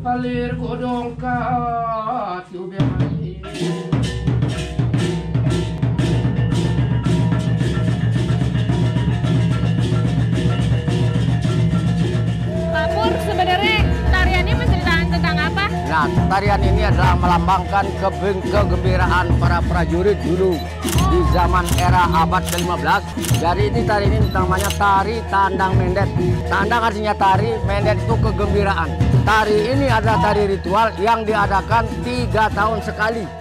halir godong ka ti ubiani Kapur. Sebenarnya tarian ini menceritakan tentang apa? Nah, tarian ini adalah melambangkan kegembiraan para prajurit dulu di zaman era abad ke-15. Jadi ini tari ini namanya Tari Tandang Mendet. Tandang artinya tari, mendet itu kegembiraan. Tari ini adalah tari ritual yang diadakan 3 tahun sekali.